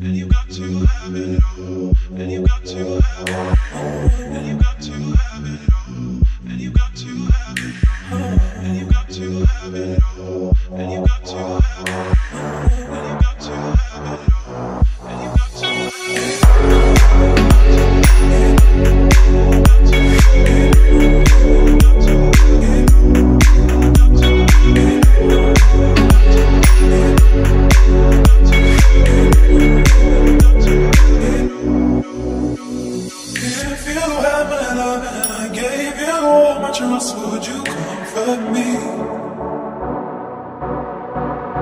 and you got to have it all, and you got to have it all, and you got to have it all, and you got to have it all, and you got to have it all, and you got to have it all, and you got to have it all, and you got to trust, would you comfort me?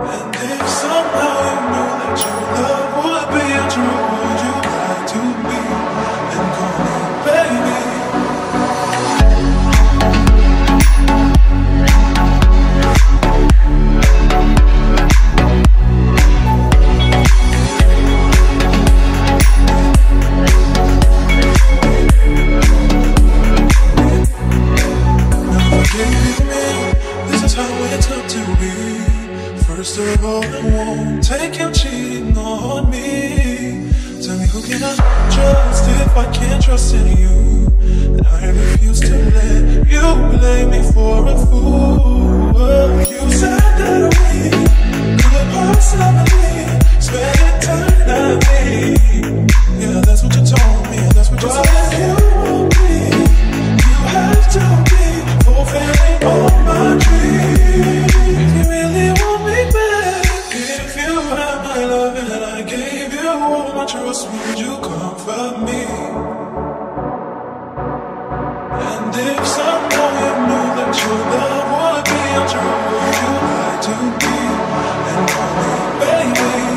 And if somehow you knew that your love would be true, would you lie to me and call me baby? First of all, I won't take you cheating on me. Tell me, who can I trust if I can't trust in you? And I refuse to let you blame me for a fool. You said that we could possibly spend eternity. Yeah, that's what you told me, that's what you said. But you won't be, you have to be fulfilling all my dreams. If you really want, would you comfort me? And if somehow you knew that your love would be untrue, would you lie to me and call me baby?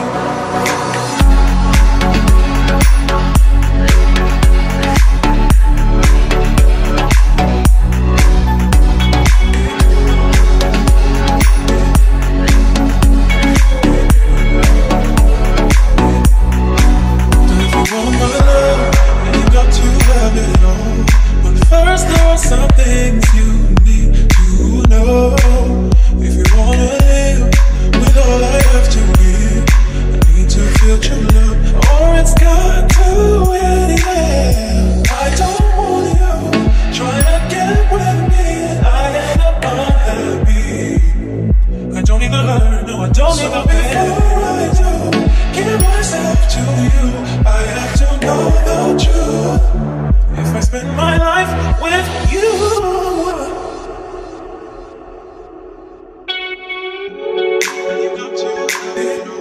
You got to